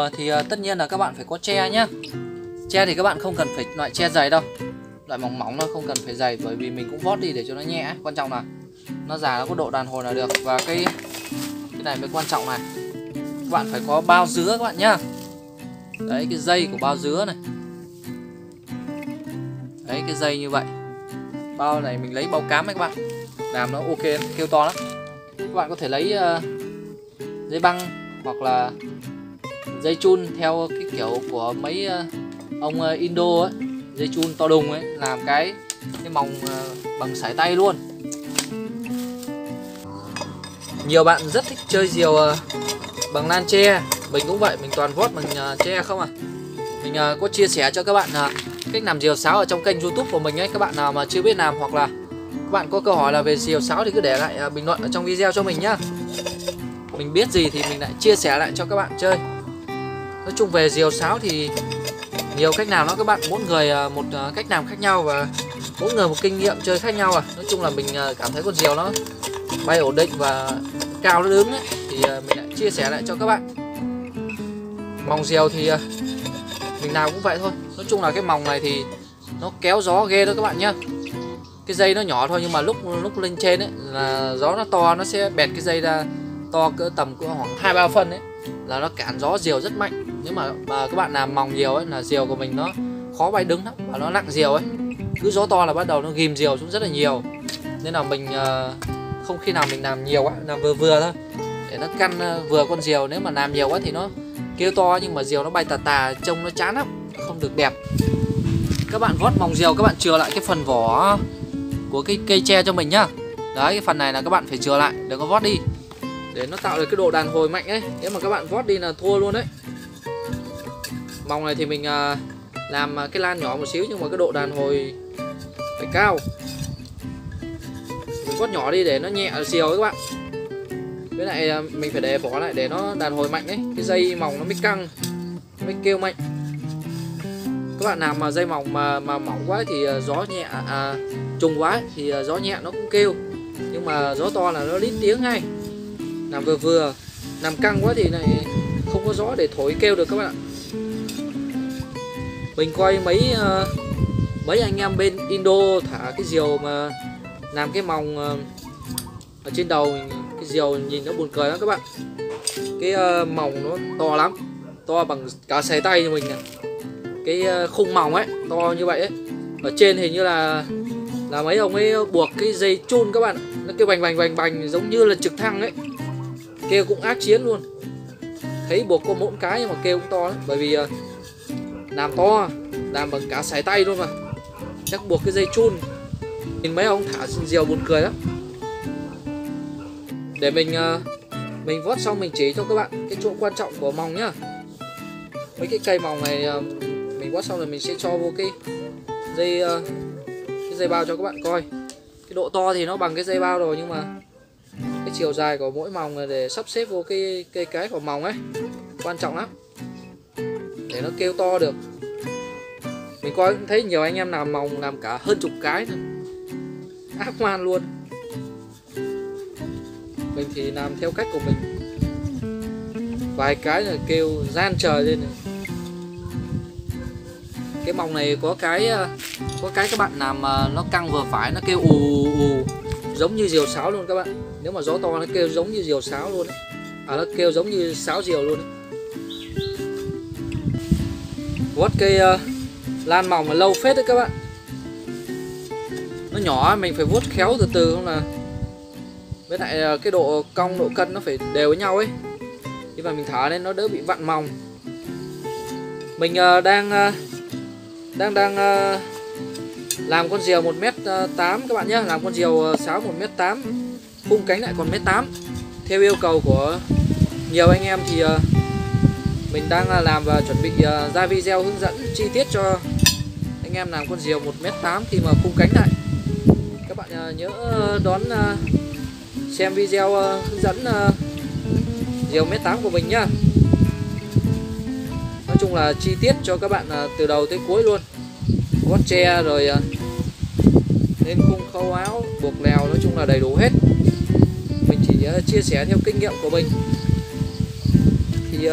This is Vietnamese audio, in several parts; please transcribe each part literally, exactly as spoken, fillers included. mùa thì tất nhiên là các bạn phải có tre nhá. Tre thì các bạn không cần phải loại tre dày đâu, loại mỏng mỏng nó không cần phải dày, bởi vì mình cũng vót đi để cho nó nhẹ. Quan trọng là nó già, nó có độ đàn hồi là được. Và cái cái này mới quan trọng này, các bạn phải có bao dứa các bạn nhá. Đấy, cái dây của bao dứa này, đấy cái dây như vậy. Bao này mình lấy bao cám này các bạn, làm nó ok, kêu to lắm. Các bạn có thể lấy uh, dây băng hoặc là dây chun theo cái kiểu của mấy uh, ông uh, Indo ấy, dây chun to đùng ấy, làm cái cái mòng uh, bằng sải tay luôn. Nhiều bạn rất thích chơi diều uh, bằng nan tre, mình cũng vậy, mình toàn vót bằng uh, tre không à. Mình uh, có chia sẻ cho các bạn uh, cách làm diều sáo ở trong kênh YouTube của mình ấy, các bạn nào mà chưa biết làm hoặc là các bạn có câu hỏi là về diều sáo thì cứ để lại uh, bình luận ở trong video cho mình nhá. Mình biết gì thì mình lại chia sẻ lại cho các bạn chơi. Nói chung về diều sáo thì nhiều cách làm đó các bạn, mỗi người một cách làm khác nhau và mỗi người một kinh nghiệm chơi khác nhau à. Nói chung là mình cảm thấy con diều nó bay ổn định và cao nó đứng ấy, thì mình lại chia sẻ lại cho các bạn. Mòng diều thì mình nào cũng vậy thôi. Nói chung là cái mòng này thì nó kéo gió ghê đó các bạn nhá. Cái dây nó nhỏ thôi nhưng mà lúc lúc lên trên ấy là gió nó to, nó sẽ bẹt cái dây ra to cỡ tầm cỡ khoảng hai ba phân ấy, là nó cản gió diều rất mạnh. Nếu mà, mà các bạn làm mòng diều ấy là diều của mình nó khó bay đứng lắm và nó nặng diều ấy, cứ gió to là bắt đầu nó ghìm diều xuống rất là nhiều. Nên là mình không khi nào mình làm nhiều quá, làm vừa vừa thôi để nó căn vừa con diều. Nếu mà làm nhiều quá thì nó kêu to nhưng mà diều nó bay tà tà, trông nó chán lắm, không được đẹp. Các bạn vót mòng diều các bạn chừa lại cái phần vỏ của cái cây tre cho mình nhá. Đấy, cái phần này là các bạn phải chừa lại, đừng có vót đi, để nó tạo được cái độ đàn hồi mạnh ấy. Nếu mà các bạn vót đi là thua luôn đấy. Mòng này thì mình làm cái lan nhỏ một xíu nhưng mà cái độ đàn hồi phải cao. Mình vót nhỏ đi để nó nhẹ diều ấy các bạn. Với lại mình phải để bỏ lại để nó đàn hồi mạnh ấy, cái dây mòng nó mới căng, nó mới kêu mạnh. Các bạn làm mà dây mỏng mà, mà mỏng quá thì gió nhẹ à, trùng quá ấy, thì gió nhẹ nó cũng kêu, nhưng mà gió to là nó lít tiếng ngay. Làm vừa vừa, làm căng quá thì này không có gió để thổi kêu được các bạn ạ. Mình coi mấy uh, mấy anh em bên Indo thả cái diều mà làm cái mòng uh, ở trên đầu mình, cái diều nhìn nó buồn cười lắm các bạn. Cái uh, mòng nó to lắm, to bằng cả sải tay của mình này. Cái uh, khung mòng ấy to như vậy ấy, ở trên hình như là là mấy ông ấy buộc cái dây chun các bạn ạ. Nó kêu bành bành bành bành giống như là trực thăng ấy, kêu cũng ác chiến luôn. Thấy buộc có mỗi cái nhưng mà kêu cũng to lắm, bởi vì làm to, làm bằng cả sải tay luôn mà, chắc buộc cái dây chun. Nhìn mấy ông thả diều buồn cười lắm. Để mình mình vót xong mình chỉ cho các bạn cái chỗ quan trọng của mòng nhá. Mấy cái cây mòng này mình vót xong rồi mình sẽ cho vô cái dây cái dây bao cho các bạn coi. Cái độ to thì nó bằng cái dây bao rồi nhưng mà cái chiều dài của mỗi mòng là để sắp xếp vô cái cây cái của mòng ấy, quan trọng lắm để nó kêu to được. Mình có thấy nhiều anh em làm mòng làm cả hơn chục cái nữa, ác man luôn. Mình thì làm theo cách của mình, vài cái là kêu gian trời lên này. Cái mòng này có cái có cái các bạn làm nó căng vừa phải, nó kêu ù ù giống như diều sáo luôn các bạn. Nếu mà gió to nó kêu giống như diều sáo luôn ấy. À nó kêu giống như sáo diều luôn ấy. Vót cây uh, lan mỏng mà lâu phết đấy các bạn. Nó nhỏ mình phải vuốt khéo từ từ không là. Với lại uh, cái độ cong độ cân nó phải đều với nhau ấy, nhưng mà mình thả nên nó đỡ bị vặn mỏng. Mình uh, đang uh, đang đang uh, làm con diều một mét tám các bạn nhé. Làm con diều sáo một mét tám, khung cánh lại còn một mét tám theo yêu cầu của nhiều anh em, thì mình đang làm và chuẩn bị ra video hướng dẫn chi tiết cho anh em làm con diều một mét tám khi mà khung cánh lại. Các bạn nhớ đón xem video hướng dẫn diều một mét tám của mình nhá. Nói chung là chi tiết cho các bạn từ đầu tới cuối luôn, vót tre rồi lên khung khâu áo buộc lèo, nói chung là đầy đủ hết. Mình chỉ chia sẻ theo kinh nghiệm của mình. Thì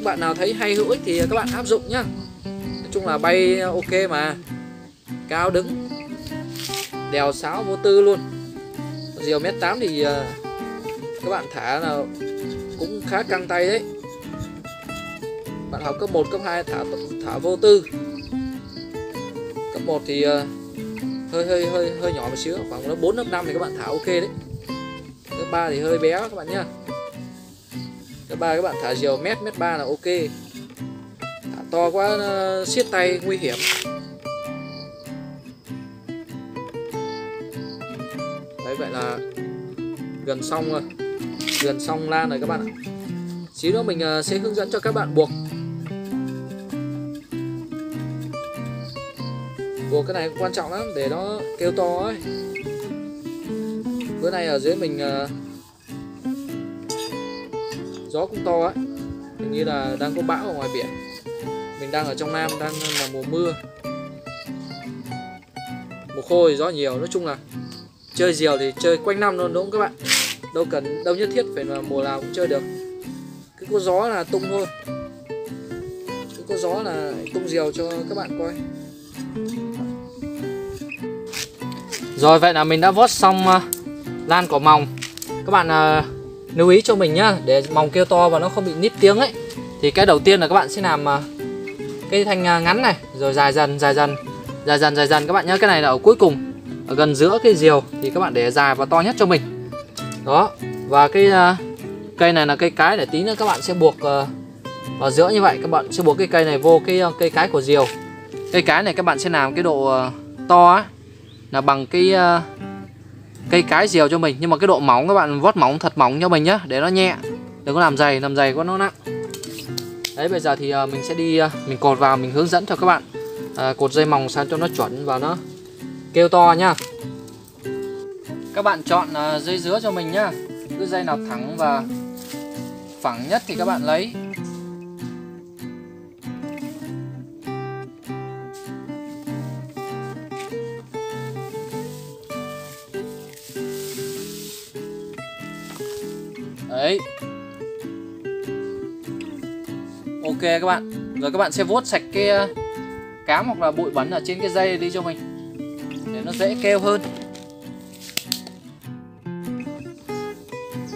Những bạn nào thấy hay hữu ích thì các bạn áp dụng nhá. Nói chung là bay ok mà, cao đứng, đèo sáo vô tư luôn. Diều mét tám thì các bạn thả là cũng khá căng tay đấy. Bạn học cấp một, cấp hai thả thả vô tư. Cấp một thì hơi hơi hơi hơi nhỏ một xíu, khoảng lớp bốn, lớp năm thì các bạn thả ok đấy. Lớp ba thì hơi bé các bạn nhá. Lớp ba các bạn thả diều mét mét ba là ok. Thả to quá siết tay nguy hiểm. Đấy, vậy là gần xong rồi, gần xong lan rồi các bạn ạ. Xíu nữa mình sẽ hướng dẫn cho các bạn buộc. Buộc cái này quan trọng lắm để nó kêu to ấy. Bữa nay ở dưới mình uh, gió cũng to ấy, hình như là đang có bão ở ngoài biển. Mình đang ở trong Nam, đang là mùa mưa, mùa khô thì gió nhiều. Nói chung là chơi diều thì chơi quanh năm luôn đúng không các bạn? Đâu cần, đâu nhất thiết phải là mùa nào cũng chơi được. Cứ có gió là tung thôi, cứ có gió là tung diều cho các bạn coi. Rồi, vậy là mình đã vót xong uh, lan cỏ mòng. Các bạn uh, lưu ý cho mình nhá, để mòng kêu to và nó không bị nít tiếng ấy. Thì cái đầu tiên là các bạn sẽ làm uh, cái thanh uh, ngắn này, rồi dài dần, dài dần, dài dần, dài dần các bạn nhá. Cái này là ở cuối cùng, ở gần giữa cái diều thì các bạn để dài và to nhất cho mình. Đó, và cái uh, cây này là cây cái, để tí nữa các bạn sẽ buộc uh, vào giữa như vậy. Các bạn sẽ buộc cái cây này vô cái uh, cây cái của diều. Cây cái này các bạn sẽ làm cái độ uh, to á, là bằng cái uh, cây cái diều cho mình. Nhưng mà cái độ mỏng các bạn vót mỏng, thật mỏng cho mình nhá, để nó nhẹ, đừng có làm dày, làm dày có nó nặng. Đấy, bây giờ thì uh, mình sẽ đi uh, mình cột vào, mình hướng dẫn cho các bạn uh, cột dây mòng sao cho nó chuẩn và nó kêu to nhá. Các bạn chọn uh, dây dứa cho mình nhá, cứ dây nào thẳng và phẳng nhất thì các bạn lấy. Đấy, ok các bạn. Rồi các bạn sẽ vuốt sạch cái cám hoặc là bụi bẩn ở trên cái dây đi cho mình, để nó dễ kêu hơn.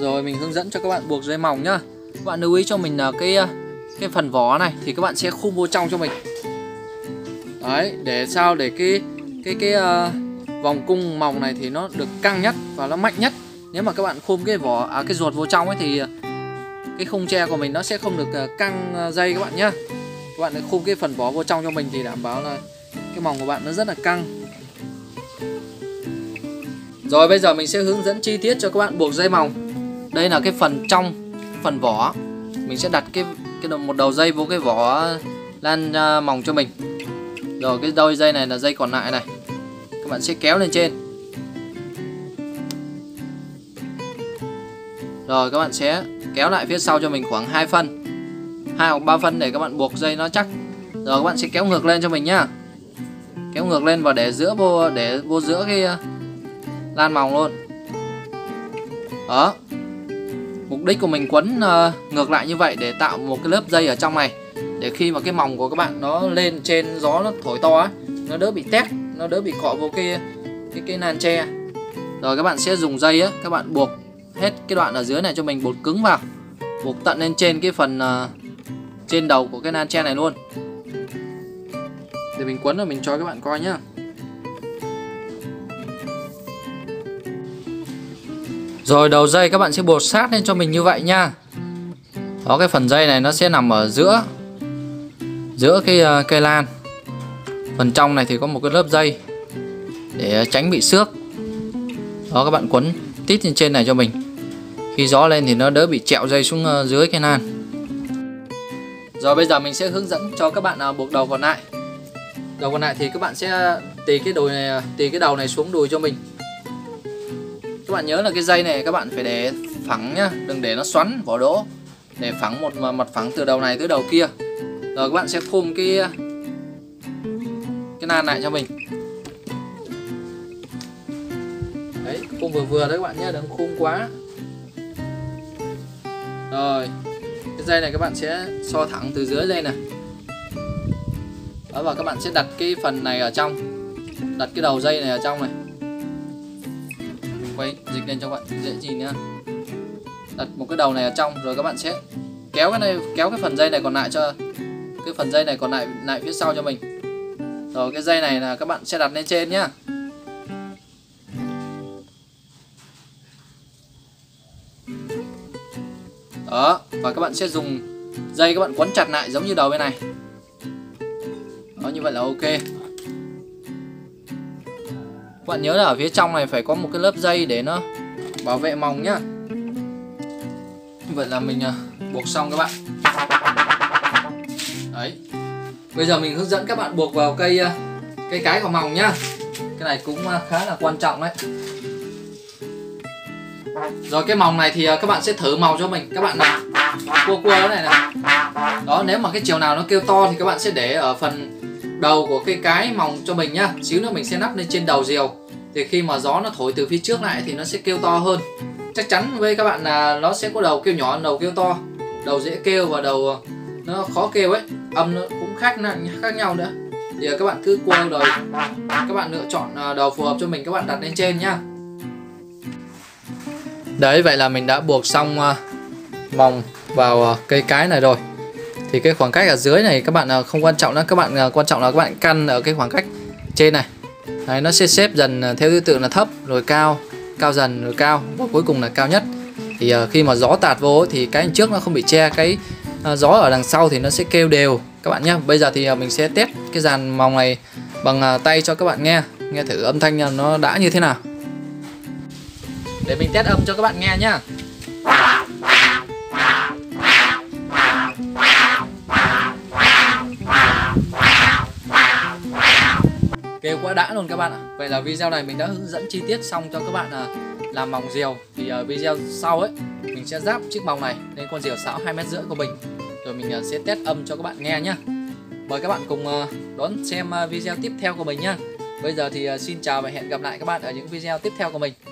Rồi mình hướng dẫn cho các bạn buộc dây mỏng nhá. Các bạn lưu ý cho mình là cái cái phần vỏ này thì các bạn sẽ khum vô trong cho mình. Đấy, để sao để cái cái cái uh, vòng cung mỏng này thì nó được căng nhất và nó mạnh nhất. Nếu mà các bạn khum cái vỏ à, cái ruột vô trong ấy thì cái khung tre của mình nó sẽ không được căng dây các bạn nhá. Các bạn khum cái phần vỏ vô trong cho mình thì đảm bảo là cái mòng của bạn nó rất là căng. Rồi bây giờ mình sẽ hướng dẫn chi tiết cho các bạn buộc dây mòng. Đây là cái phần trong phần vỏ, mình sẽ đặt cái cái một đầu dây vô cái vỏ lan mòng cho mình. Rồi cái đôi dây này là dây còn lại này, các bạn sẽ kéo lên trên. Rồi các bạn sẽ kéo lại phía sau cho mình khoảng hai phân, hai hoặc ba phân để các bạn buộc dây nó chắc. Rồi các bạn sẽ kéo ngược lên cho mình nhá. Kéo ngược lên và để giữa vô để vô giữa cái lan mòng luôn. Đó. Mục đích của mình quấn ngược lại như vậy để tạo một cái lớp dây ở trong này, để khi mà cái mòng của các bạn nó lên trên gió nó thổi to á, nó đỡ bị tét, nó đỡ bị cọ vô cái cái cái nan tre. Rồi các bạn sẽ dùng dây á, các bạn buộc hết cái đoạn ở dưới này cho mình, buộc cứng vào, buộc tận lên trên cái phần uh, trên đầu của cái nan tre này luôn. Để mình quấn rồi mình cho các bạn coi nhá. Rồi đầu dây các bạn sẽ buộc sát lên cho mình như vậy nha. Đó, cái phần dây này nó sẽ nằm ở giữa giữa cái uh, cây lan. Phần trong này thì có một cái lớp dây để tránh bị xước. Đó, các bạn quấn tít lên trên này cho mình, khi gió lên thì nó đỡ bị trẹo dây xuống dưới cái nan. Rồi bây giờ mình sẽ hướng dẫn cho các bạn buộc đầu còn lại. Đầu còn lại thì các bạn sẽ tì cái đùi này, tì cái đầu này xuống đùi cho mình. Các bạn nhớ là cái dây này các bạn phải để phẳng nhá, đừng để nó xoắn vỏ đỗ, để phẳng một mặt phẳng từ đầu này tới đầu kia. Rồi các bạn sẽ khum cái cái nan lại cho mình. Đấy, khung vừa vừa đấy các bạn nhé, đừng khung quá. Rồi Cái dây này các bạn sẽ so thẳng từ dưới lên này. Đó, và các bạn sẽ đặt cái phần này ở trong, đặt cái đầu dây này ở trong này. Mình quay dịch lên cho các bạn dễ nhìn nhá. Đặt một cái đầu này ở trong rồi các bạn sẽ kéo cái này, kéo cái phần dây này còn lại cho cái phần dây này còn lại lại phía sau cho mình. Rồi cái dây này là các bạn sẽ đặt lên trên nhá. Đó, và các bạn sẽ dùng dây các bạn quấn chặt lại giống như đầu bên này. Đó, như vậy là ok. Các bạn nhớ là ở phía trong này phải có một cái lớp dây để nó bảo vệ mòng nhá. Như vậy là mình buộc xong các bạn. Đấy. Bây giờ mình hướng dẫn các bạn buộc vào cây cây cái của mòng nhá. Cái này cũng khá là quan trọng đấy. Rồi cái mòng này thì các bạn sẽ thử màu cho mình. Các bạn này cua cua cái này này. Đó, nếu mà cái chiều nào nó kêu to thì các bạn sẽ để ở phần đầu của cây cái mòng cho mình nhá. Xíu nữa mình sẽ nắp lên trên đầu diều. Thì khi mà gió nó thổi từ phía trước lại thì nó sẽ kêu to hơn. Chắc chắn với các bạn là nó sẽ có đầu kêu nhỏ, đầu kêu to. Đầu dễ kêu và đầu nó khó kêu ấy. Âm nó cũng khác khác nhau nữa. Thì các bạn cứ cua rồi các bạn lựa chọn đầu phù hợp cho mình, các bạn đặt lên trên nhá. Đấy, vậy là mình đã buộc xong uh, mòng vào uh, cây cái này rồi. Thì cái khoảng cách ở dưới này các bạn uh, không quan trọng nữa. Các bạn uh, quan trọng là các bạn căn ở cái khoảng cách trên này. Đấy, nó sẽ xếp dần uh, theo thứ tự là thấp rồi cao, cao dần rồi cao, và cuối cùng là cao nhất. Thì uh, khi mà gió tạt vô thì cái đằng trước nó không bị che, cái uh, gió ở đằng sau thì nó sẽ kêu đều các bạn nhé. Bây giờ thì uh, mình sẽ test cái dàn mòng này bằng uh, tay cho các bạn nghe. Nghe thử âm thanh nó đã như thế nào. Để mình test âm cho các bạn nghe nhá. Kêu quá đã luôn các bạn ạ. Vậy là video này mình đã hướng dẫn chi tiết xong cho các bạn làm mòng diều. Thì ở video sau ấy, mình sẽ ráp chiếc mòng này lên con diều sáo hai mét rưỡi của mình. Rồi mình sẽ test âm cho các bạn nghe nhá. Mời các bạn cùng đón xem video tiếp theo của mình nhá. Bây giờ thì xin chào và hẹn gặp lại các bạn ở những video tiếp theo của mình.